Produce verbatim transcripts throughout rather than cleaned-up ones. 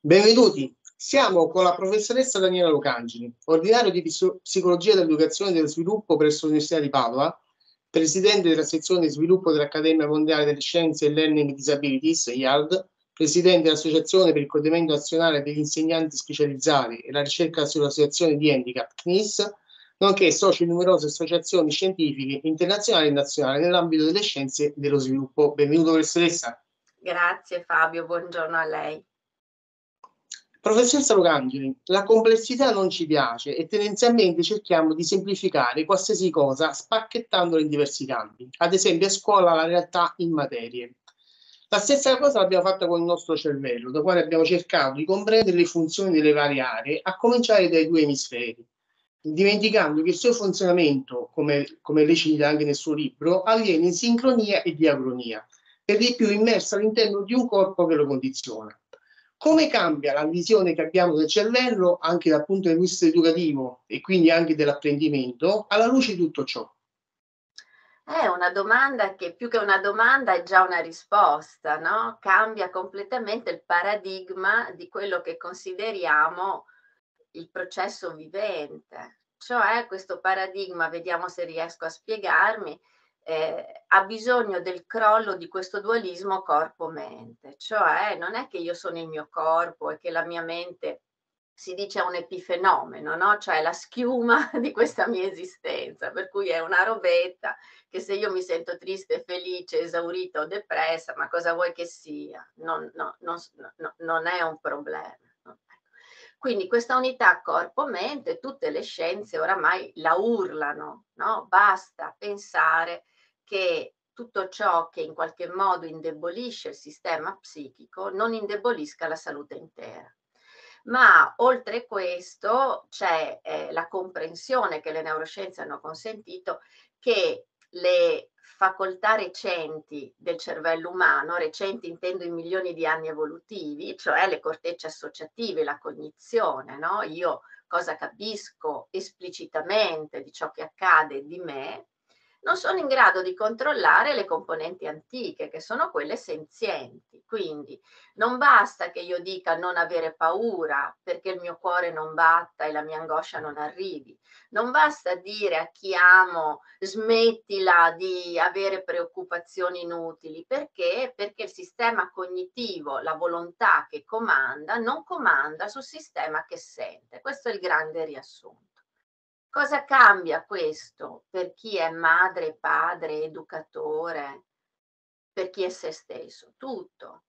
Benvenuti, siamo con la professoressa Daniela Lucangeli, ordinario di Psicologia dell'Educazione e dello Sviluppo presso l'Università di Padova, presidente della sezione Sviluppo dell'Accademia Mondiale delle Scienze e Learning Disabilities, I A L D, presidente dell'Associazione per il Coordinamento Nazionale degli Insegnanti Specializzati e la Ricerca sull'Associazione di Handicap, C N I S, nonché socio di numerose associazioni scientifiche internazionali e nazionali nell'ambito delle scienze e dello sviluppo. Benvenuto, professoressa. Grazie Fabio, buongiorno a lei. Professoressa Lucangeli, la complessità non ci piace e tendenzialmente cerchiamo di semplificare qualsiasi cosa spacchettandola in diversi campi, ad esempio a scuola la realtà in materie. La stessa cosa l'abbiamo fatta con il nostro cervello, da quale abbiamo cercato di comprendere le funzioni delle varie aree, a cominciare dai due emisferi, dimenticando che il suo funzionamento, come, come lei ci dà anche nel suo libro, avviene in sincronia e diacronia, per di più immersa all'interno di un corpo che lo condiziona. Come cambia la visione che abbiamo del cervello, anche dal punto di vista educativo e quindi anche dell'apprendimento, alla luce di tutto ciò? È una domanda che più che una domanda è già una risposta, no? Cambia completamente il paradigma di quello che consideriamo il processo vivente. Cioè questo paradigma, vediamo se riesco a spiegarmi, Eh, ha bisogno del crollo di questo dualismo corpo-mente, cioè non è che io sono il mio corpo e che la mia mente, si dice, è un epifenomeno, no? Cioè la schiuma di questa mia esistenza, per cui è una robetta che se io mi sento triste, felice, esaurita o depressa, ma cosa vuoi che sia? Non, no, non, no, non è un problema. Quindi questa unità corpo-mente, tutte le scienze oramai la urlano, no? Basta pensare che tutto ciò che in qualche modo indebolisce il sistema psichico non indebolisca la salute intera. Ma oltre questo c'è eh, la comprensione che le neuroscienze hanno consentito che le facoltà recenti del cervello umano, recenti intendo in milioni di anni evolutivi, cioè le cortecce associative, la cognizione, no? Io cosa capisco esplicitamente di ciò che accade di me, non sono in grado di controllare le componenti antiche, che sono quelle senzienti. Quindi non basta che io dica non avere paura perché il mio cuore non batta e la mia angoscia non arrivi. Non basta dire a chi amo smettila di avere preoccupazioni inutili, perché? Perché il sistema cognitivo, la volontà che comanda, non comanda sul sistema che sente. Questo è il grande riassunto. Cosa cambia questo per chi è madre, padre, educatore, per chi è se stesso? Tutto.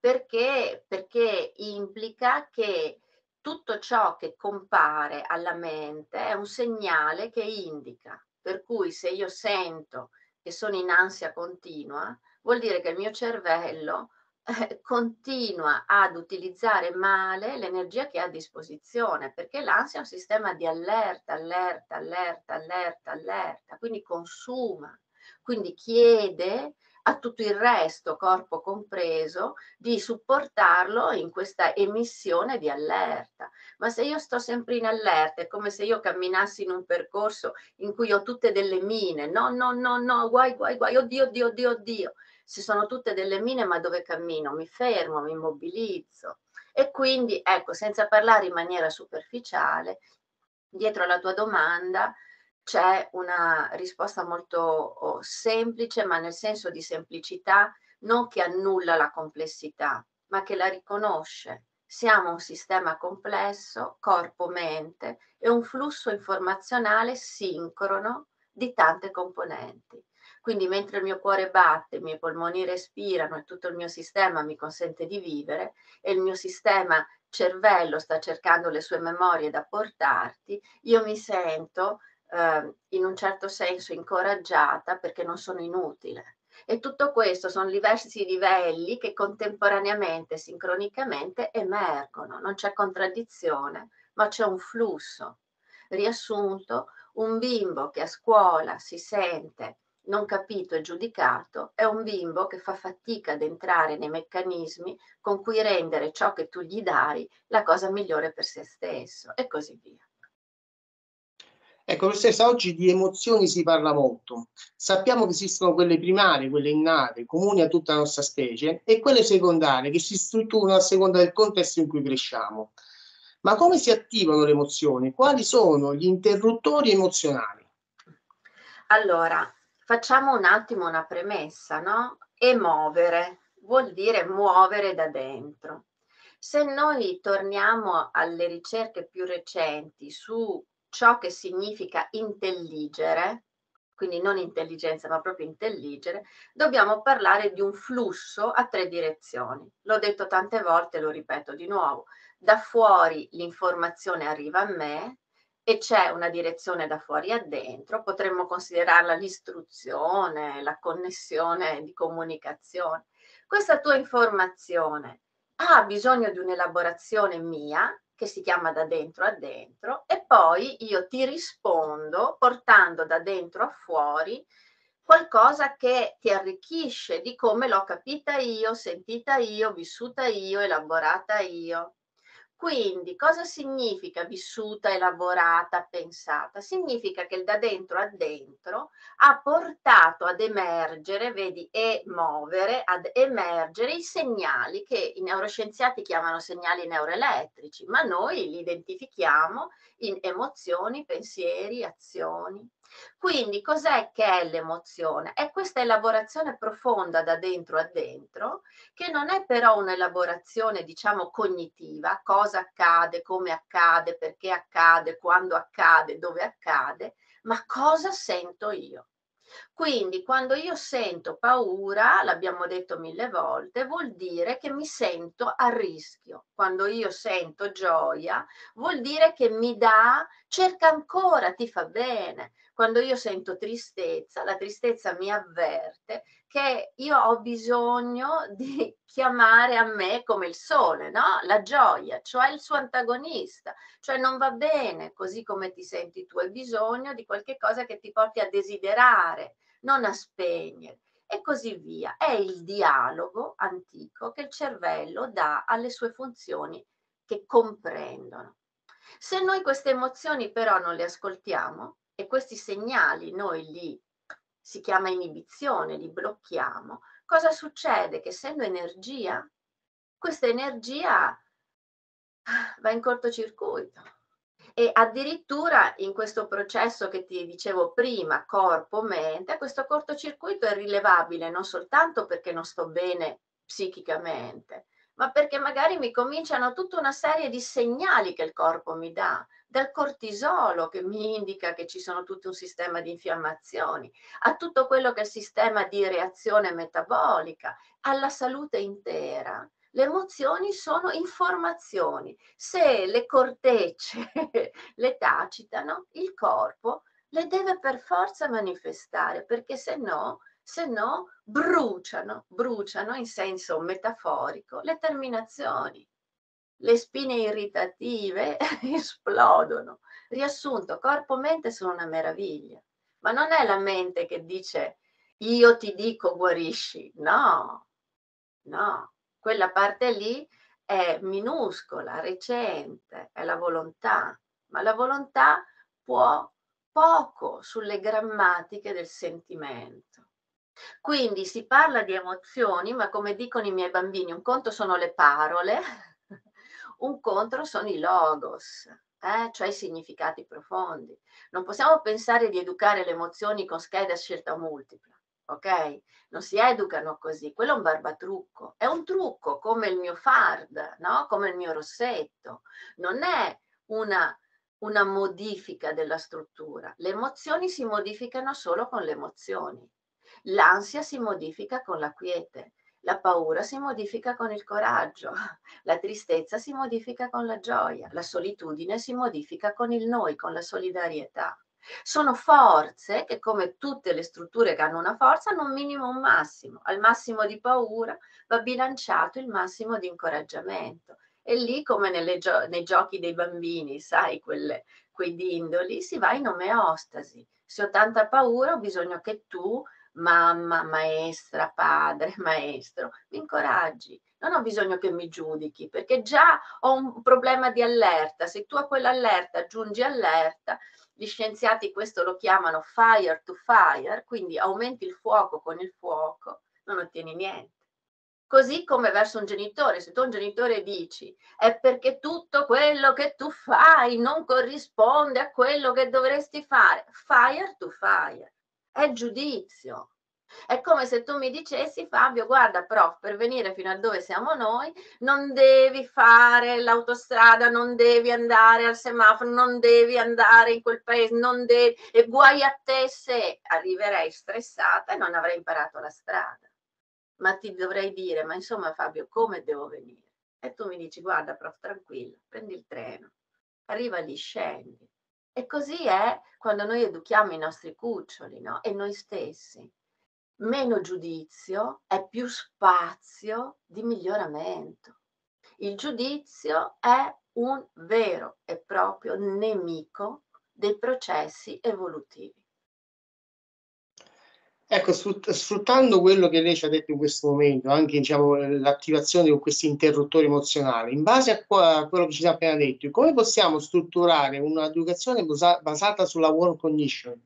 Perché? Perché implica che tutto ciò che compare alla mente è un segnale che indica. Per cui se io sento che sono in ansia continua, vuol dire che il mio cervello eh, continua ad utilizzare male l'energia che ha a disposizione, perché l'ansia è un sistema di allerta, allerta, allerta, allerta, allerta, quindi consuma, quindi chiede a tutto il resto, corpo compreso, di supportarlo in questa emissione di allerta. Ma se io sto sempre in allerta, è come se io camminassi in un percorso in cui ho tutte delle mine, no, no, no, no, guai, guai, guai, oddio, oddio, oddio, oddio. Se sono tutte delle mine, ma dove cammino? Mi fermo, mi immobilizzo. E quindi, ecco, senza parlare in maniera superficiale, dietro alla tua domanda, c'è una risposta molto oh, semplice, ma nel senso di semplicità non che annulla la complessità, ma che la riconosce. Siamo un sistema complesso, corpo-mente, e un flusso informazionale sincrono di tante componenti. Quindi mentre il mio cuore batte, i miei polmoni respirano e tutto il mio sistema mi consente di vivere e il mio sistema cervello sta cercando le sue memorie da portarti, io mi sento Uh, in un certo senso incoraggiata perché non sono inutile. E tutto questo sono diversi livelli che contemporaneamente, sincronicamente emergono. Non c'è contraddizione, ma c'è un flusso. Riassunto, un bimbo che a scuola si sente non capito e giudicato è un bimbo che fa fatica ad entrare nei meccanismi con cui rendere ciò che tu gli dai la cosa migliore per se stesso e così via. Ecco, professoressa, oggi di emozioni si parla molto. Sappiamo che esistono quelle primarie, quelle innate, comuni a tutta la nostra specie, e quelle secondarie che si strutturano a seconda del contesto in cui cresciamo. Ma come si attivano le emozioni? Quali sono gli interruttori emozionali? Allora, facciamo un attimo una premessa, no? Emovere vuol dire muovere da dentro. Se noi torniamo alle ricerche più recenti su ciò che significa intelligere, quindi non intelligenza ma proprio intelligere, dobbiamo parlare di un flusso a tre direzioni. L'ho detto tante volte, lo ripeto di nuovo: da fuori l'informazione arriva a me e c'è una direzione da fuori a dentro, potremmo considerarla l'istruzione, la connessione di comunicazione. Questa tua informazione ha bisogno di un'elaborazione mia, che si chiama da dentro a dentro, e poi io ti rispondo portando da dentro a fuori qualcosa che ti arricchisce di come l'ho capita io, sentita io, vissuta io, elaborata io. Quindi cosa significa vissuta, elaborata, pensata? Significa che il da dentro a dentro ha portato ad emergere, vedi, e muovere, ad emergere i segnali che i neuroscienziati chiamano segnali neuroelettrici, ma noi li identifichiamo in emozioni, pensieri, azioni. Quindi cos'è che è l'emozione? È questa elaborazione profonda da dentro a dentro, che non è però un'elaborazione, diciamo, cognitiva, cosa accade, come accade, perché accade, quando accade, dove accade, ma cosa sento io. Quindi quando io sento paura, l'abbiamo detto mille volte, vuol dire che mi sento a rischio. Quando io sento gioia, vuol dire che mi dà, cerca ancora, ti fa bene. Quando io sento tristezza, la tristezza mi avverte che io ho bisogno di chiamare a me come il sole, no? La gioia, cioè il suo antagonista, cioè non va bene così come ti senti tu, hai bisogno di qualche cosa che ti porti a desiderare, non a spegnere, e così via. È il dialogo antico che il cervello dà alle sue funzioni che comprendono. Se noi queste emozioni però non le ascoltiamo e questi segnali noi li, si chiama inibizione, li blocchiamo, cosa succede? Che essendo energia, questa energia va in cortocircuito e addirittura in questo processo che ti dicevo prima, corpo-mente, questo cortocircuito è rilevabile non soltanto perché non sto bene psichicamente, ma perché magari mi cominciano tutta una serie di segnali che il corpo mi dà, dal cortisolo che mi indica che ci sono tutto un sistema di infiammazioni, a tutto quello che è il sistema di reazione metabolica, alla salute intera. Le emozioni sono informazioni. Se le cortecce le tacitano, il corpo le deve per forza manifestare, perché se no... se no bruciano, bruciano in senso metaforico le terminazioni, le spine irritative esplodono. Riassunto, corpo e mente sono una meraviglia, ma non è la mente che dice io ti dico guarisci, no, no, quella parte lì è minuscola, recente, è la volontà, ma la volontà può poco sulle grammatiche del sentimento. Quindi si parla di emozioni, ma come dicono i miei bambini, un conto sono le parole, un contro sono i logos, eh? Cioè i significati profondi. Non possiamo pensare di educare le emozioni con schede a scelta multipla, ok? Non si educano così, quello è un barbatrucco, è un trucco come il mio fard, no? Come il mio rossetto, non è una, una modifica della struttura. Le emozioni si modificano solo con le emozioni. L'ansia si modifica con la quiete, la paura si modifica con il coraggio, la tristezza si modifica con la gioia, la solitudine si modifica con il noi, con la solidarietà. Sono forze che, come tutte le strutture che hanno una forza, hanno un minimo e un massimo. Al massimo di paura va bilanciato il massimo di incoraggiamento. E lì, come nelle gio- nei giochi dei bambini, sai, quelle, quei dindoli, si va in omeostasi. Se ho tanta paura ho bisogno che tu, mamma, maestra, padre, maestro, mi incoraggi. non ho bisogno che mi giudichi, perché già ho un problema di allerta. Se tu a quell'allerta aggiungi allerta, gli scienziati questo lo chiamano fire to fire, quindi aumenti il fuoco con il fuoco, non ottieni niente. Così come verso un genitore, se tu a un genitore dici è perché tutto quello che tu fai non corrisponde a quello che dovresti fare, fire to fire, è giudizio. È come se tu mi dicessi, Fabio, guarda prof, per venire fino a dove siamo noi non devi fare l'autostrada, non devi andare al semaforo, non devi andare in quel paese, non devi, e guai a te se arriverei stressata e non avrei imparato la strada. Ma ti dovrei dire, ma insomma Fabio, come devo venire? E tu mi dici, guarda prof, tranquilla, prendi il treno, arriva lì, scendi. E così è quando noi educhiamo i nostri cuccioli, no? E noi stessi. Meno giudizio è più spazio di miglioramento. Il giudizio è un vero e proprio nemico dei processi evolutivi. Ecco, sfruttando quello che lei ci ha detto in questo momento, anche diciamo, l'attivazione con questi interruttori emozionali, in base a, qua, a quello che ci ha appena detto, come possiamo strutturare un'educazione basata sulla warm cognition?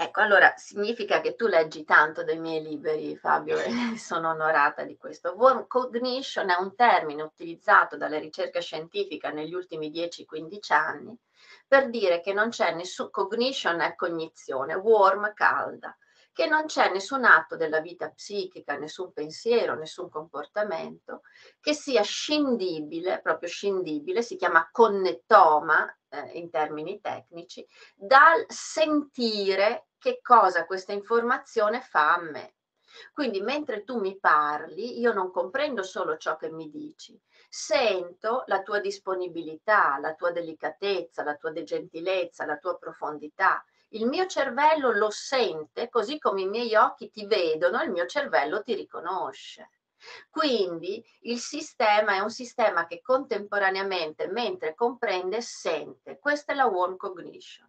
Ecco, allora, significa che tu leggi tanto dei miei libri, Fabio, e sono onorata di questo. Warm cognition è un termine utilizzato dalla ricerca scientifica negli ultimi dieci quindici anni per dire che non c'è nessun... Cognition è cognizione, warm, calda. Che non c'è nessun atto della vita psichica, nessun pensiero, nessun comportamento che sia scindibile, proprio scindibile, si chiama connettoma eh, in termini tecnici, dal sentire che cosa questa informazione fa a me. Quindi mentre tu mi parli, io non comprendo solo ciò che mi dici, sento la tua disponibilità, la tua delicatezza, la tua gentilezza, la tua profondità. Il mio cervello lo sente, così come i miei occhi ti vedono, il mio cervello ti riconosce. Quindi il sistema è un sistema che contemporaneamente, mentre comprende, sente. Questa è la warm cognition.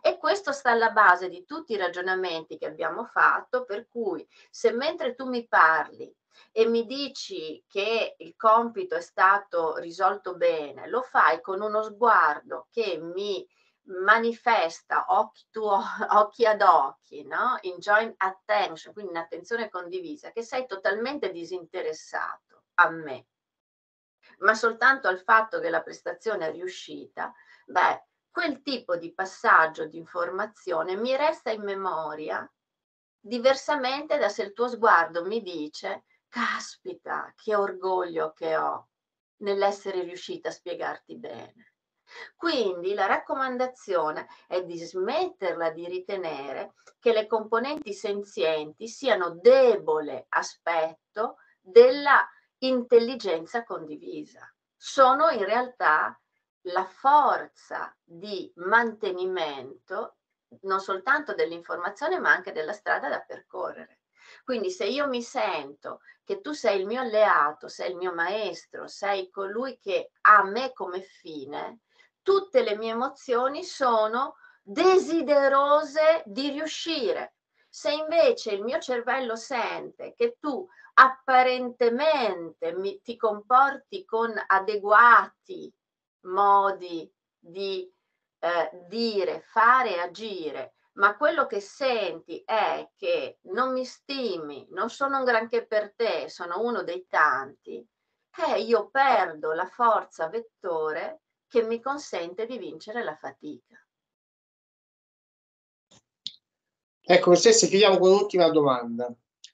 E questo sta alla base di tutti i ragionamenti che abbiamo fatto, per cui se mentre tu mi parli e mi dici che il compito è stato risolto bene, lo fai con uno sguardo che mi manifesta occhi, tuo, occhi ad occhi, no? In joint attention, quindi in attenzione condivisa, che sei totalmente disinteressato a me, ma soltanto al fatto che la prestazione è riuscita, beh, quel tipo di passaggio di informazione mi resta in memoria diversamente da se il tuo sguardo mi dice, caspita, che orgoglio che ho nell'essere riuscita a spiegarti bene. Quindi la raccomandazione è di smetterla di ritenere che le componenti senzienti siano debole aspetto della intelligenza condivisa. Sono in realtà la forza di mantenimento non soltanto dell'informazione ma anche della strada da percorrere. Quindi se io mi sento che tu sei il mio alleato, sei il mio maestro, sei colui che ha me come fine, tutte le mie emozioni sono desiderose di riuscire. Se invece il mio cervello sente che tu apparentemente mi, ti comporti con adeguati modi di eh, dire, fare e agire, ma quello che senti è che non mi stimi, non sono un granché per te, sono uno dei tanti, e io perdo la forza vettore che mi consente di vincere la fatica. Ecco, per se chiudiamo con un'ultima domanda.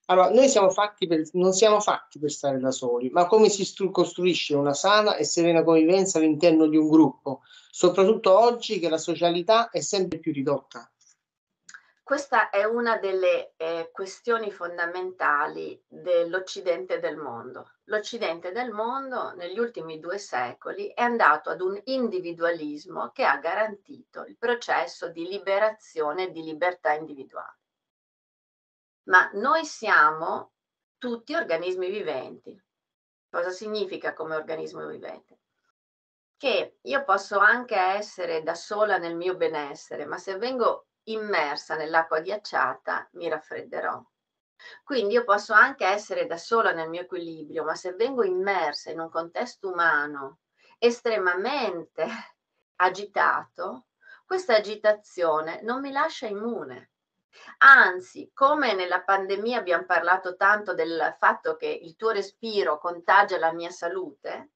Allora, noi siamo fatti per, non siamo fatti per stare da soli, ma come si costruisce una sana e serena convivenza all'interno di un gruppo, soprattutto oggi che la socialità è sempre più ridotta? Questa è una delle eh, questioni fondamentali dell'Occidente del mondo. L'Occidente del mondo negli ultimi due secoli è andato ad un individualismo che ha garantito il processo di liberazione e di libertà individuale. Ma noi siamo tutti organismi viventi. Cosa significa come organismo vivente? Che io posso anche essere da sola nel mio benessere, ma se vengo immersa nell'acqua ghiacciata mi raffredderò, Quindi io posso anche essere da sola nel mio equilibrio, ma se vengo immersa in un contesto umano estremamente agitato, questa agitazione non mi lascia immune. Anzi, come nella pandemia abbiamo parlato tanto del fatto che il tuo respiro contagia la mia salute,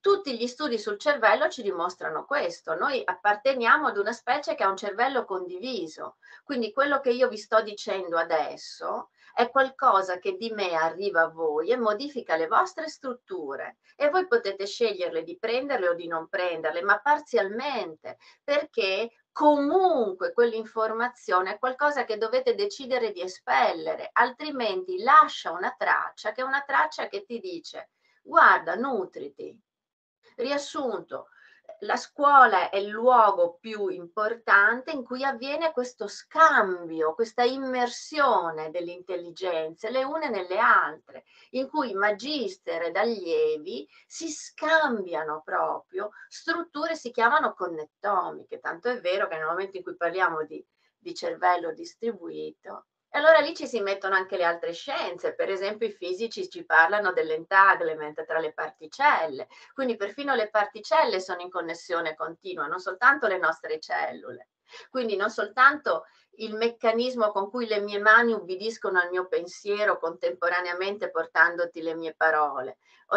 tutti gli studi sul cervello ci dimostrano questo. Noi apparteniamo ad una specie che ha un cervello condiviso, quindi quello che io vi sto dicendo adesso è qualcosa che di me arriva a voi e modifica le vostre strutture e voi potete sceglierle di prenderle o di non prenderle, ma parzialmente, perché comunque quell'informazione è qualcosa che dovete decidere di espellere, altrimenti lascia una traccia, che è una traccia che ti dice: guarda, nutriti. Riassunto, la scuola è il luogo più importante in cui avviene questo scambio, questa immersione delle intelligenze, le une nelle altre, in cui magister ed allievi si scambiano proprio strutture, si chiamano connettomiche, tanto è vero che nel momento in cui parliamo di, di cervello distribuito, e allora lì ci si mettono anche le altre scienze, per esempio i fisici ci parlano dell'entanglement tra le particelle, quindi perfino le particelle sono in connessione continua, non soltanto le nostre cellule, quindi non soltanto il meccanismo con cui le mie mani ubbidiscono al mio pensiero contemporaneamente portandoti le mie parole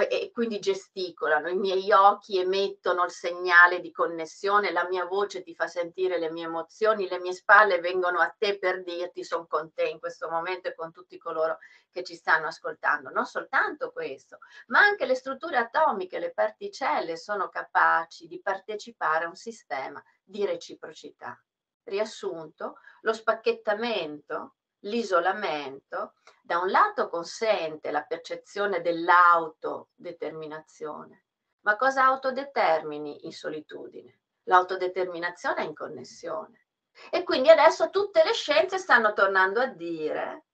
e quindi gesticolano, i miei occhi emettono il segnale di connessione, la mia voce ti fa sentire le mie emozioni, le mie spalle vengono a te per dirti sono con te in questo momento e con tutti coloro che ci stanno ascoltando. Non soltanto questo, ma anche le strutture atomiche, le particelle sono capaci di partecipare a un sistema di reciprocità. Riassunto, lo spacchettamento, l'isolamento, da un lato consente la percezione dell'autodeterminazione, ma cosa autodetermini in solitudine? L'autodeterminazione è in connessione. E quindi adesso tutte le scienze stanno tornando a dire: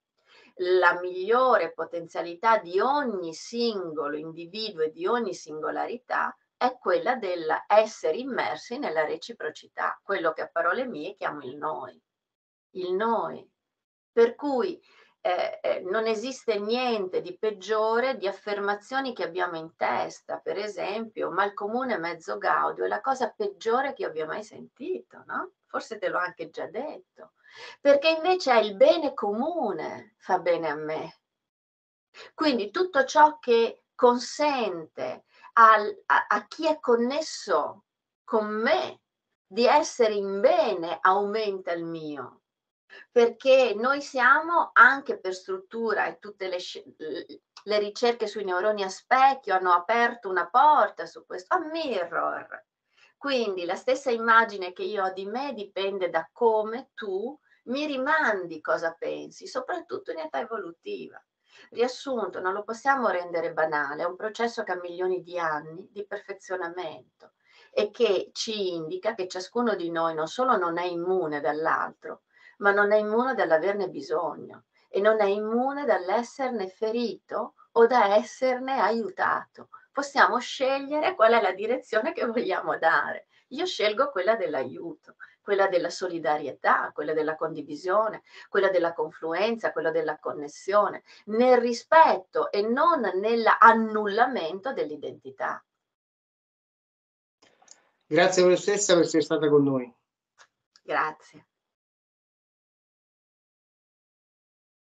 la migliore potenzialità di ogni singolo individuo e di ogni singolarità è quella dell'essere immersi nella reciprocità, quello che a parole mie chiamo il noi. Il noi. Per cui eh, non esiste niente di peggiore di affermazioni che abbiamo in testa, per esempio, ma il comune mezzo gaudio è la cosa peggiore che io abbia mai sentito, no? Forse te l'ho anche già detto. Perché invece è il bene comune, fa bene a me. Quindi tutto ciò che consente Al, a, a chi è connesso con me di essere in bene aumenta il mio, perché noi siamo anche per struttura, e tutte le, le ricerche sui neuroni a specchio hanno aperto una porta su questo, a mirror. Quindi la stessa immagine che io ho di me dipende da come tu mi rimandi cosa pensi, soprattutto in età evolutiva. Riassunto, non lo possiamo rendere banale, è un processo che ha milioni di anni di perfezionamento e che ci indica che ciascuno di noi non solo non è immune dall'altro, ma non è immune dall'averne bisogno e non è immune dall'esserne ferito o da esserne aiutato. Possiamo scegliere qual è la direzione che vogliamo dare. Io scelgo quella dell'aiuto, quella della solidarietà, quella della condivisione, quella della confluenza, quella della connessione, nel rispetto e non nell'annullamento dell'identità. Grazie professoressa per essere stata con noi. Grazie.